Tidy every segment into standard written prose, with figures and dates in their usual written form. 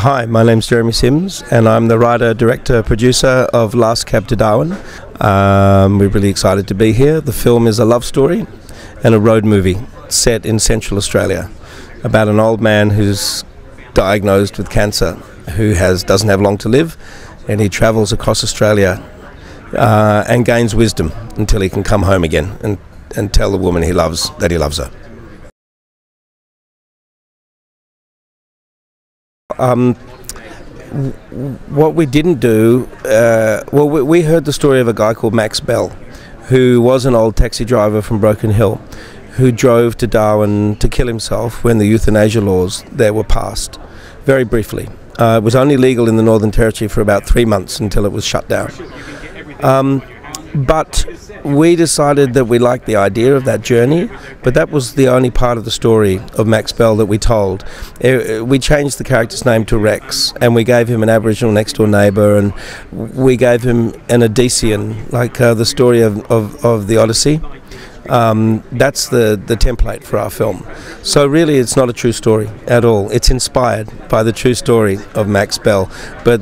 Hi, my name's Jeremy Sims and I'm the writer, director, producer of Last Cab to Darwin. We're really excited to be here. The film is a love story and a road movie set in Central Australia about an old man who's diagnosed with cancer, who doesn't have long to live, and he travels across Australia and gains wisdom until he can come home again and tell the woman he loves that he loves her. What we didn't do, well we heard the story of a guy called Max Bell, who was an old taxi driver from Broken Hill, who drove to Darwin to kill himself when the euthanasia laws there were passed, very briefly. It was only legal in the Northern Territory for about 3 months until it was shut down. But we decided that we liked the idea of that journey, but that was the only part of the story of Max Bell that we told. We changed the character's name to Rex, and we gave him an Aboriginal next-door neighbour, and we gave him an Odyssean, like the story of the Odyssey. That's the template for our film. So really it's not a true story at all. It's inspired by the true story of Max Bell, but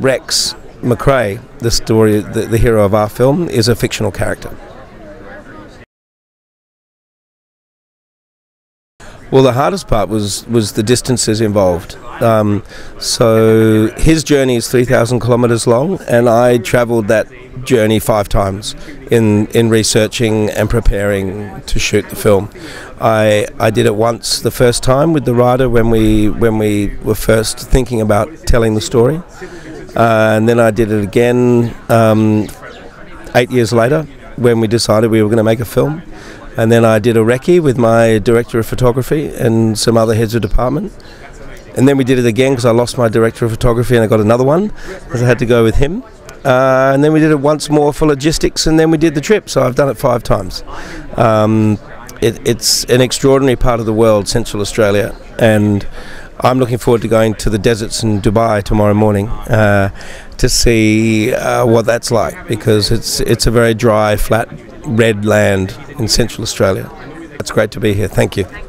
Rex McCray, the hero of our film, is a fictional character. Well, the hardest part was the distances involved. So his journey is 3,000 kilometres long, and I travelled that journey 5 times in researching and preparing to shoot the film. I did it once the first time with the writer when we were first thinking about telling the story. And then I did it again 8 years later when we decided we were going to make a film. And then I did a recce with my director of photography and some other heads of department. And then we did it again because I lost my director of photography and I got another one because I had to go with him. And then we did it once more for logistics, and then we did the trip. So I've done it 5 times. It's an extraordinary part of the world, Central Australia. And I'm looking forward to going to the deserts in Dubai tomorrow morning to see what that's like, because it's a very dry, flat, red land in Central Australia. It's great to be here. Thank you.